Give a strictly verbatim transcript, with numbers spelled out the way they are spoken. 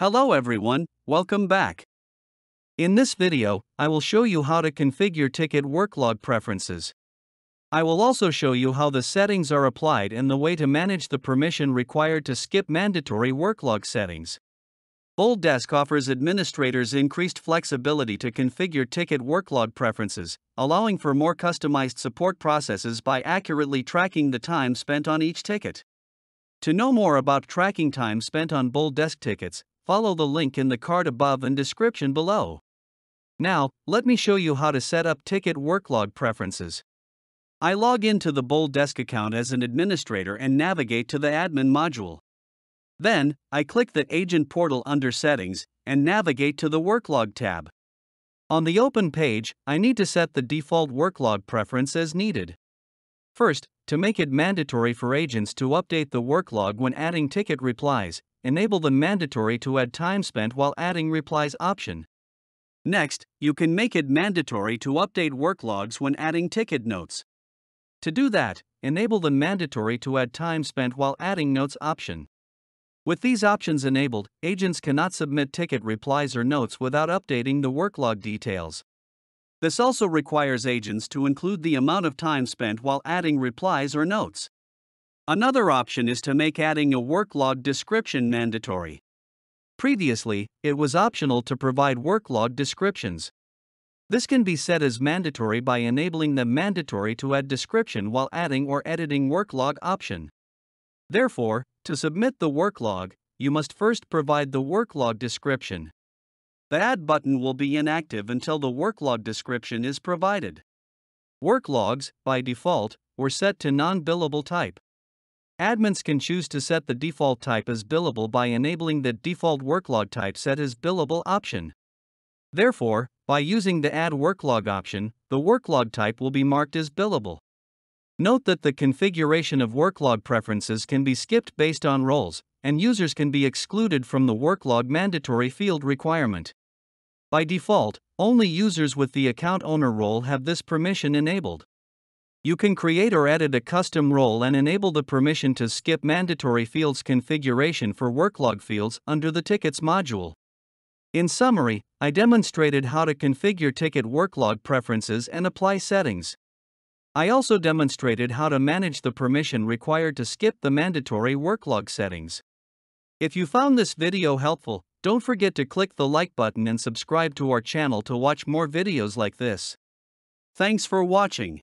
Hello everyone, welcome back. In this video, I will show you how to configure ticket worklog preferences. I will also show you how the settings are applied and the way to manage the permission required to skip mandatory worklog settings. BoldDesk offers administrators increased flexibility to configure ticket worklog preferences, allowing for more customized support processes by accurately tracking the time spent on each ticket. To know more about tracking time spent on BoldDesk tickets, follow the link in the card above and description below. Now, let me show you how to set up ticket worklog preferences. I log into the BoldDesk account as an administrator and navigate to the admin module. Then, I click the Agent portal under Settings and navigate to the Worklog tab. On the open page, I need to set the default worklog preference as needed. First, to make it mandatory for agents to update the worklog when adding ticket replies, enable the mandatory to add time spent while adding replies option. Next, you can make it mandatory to update worklogs when adding ticket notes. To do that, enable the mandatory to add time spent while adding notes option. With these options enabled, agents cannot submit ticket replies or notes without updating the worklog details. This also requires agents to include the amount of time spent while adding replies or notes. Another option is to make adding a worklog description mandatory. Previously, it was optional to provide worklog descriptions. This can be set as mandatory by enabling the mandatory to add description while adding or editing worklog option. Therefore, to submit the worklog, you must first provide the worklog description. The Add button will be inactive until the worklog description is provided. Worklogs, by default, were set to non-billable type. Admins can choose to set the default type as billable by enabling the default worklog type set as billable option. Therefore, by using the Add Worklog option, the worklog type will be marked as billable. Note that the configuration of worklog preferences can be skipped based on roles, and users can be excluded from the worklog mandatory field requirement. By default, only users with the account owner role have this permission enabled. You can create or edit a custom role and enable the permission to skip mandatory fields configuration for worklog fields under the Tickets module. In summary, I demonstrated how to configure ticket worklog preferences and apply settings. I also demonstrated how to manage the permission required to skip the mandatory worklog settings. If you found this video helpful, don't forget to click the like button and subscribe to our channel to watch more videos like this. Thanks for watching.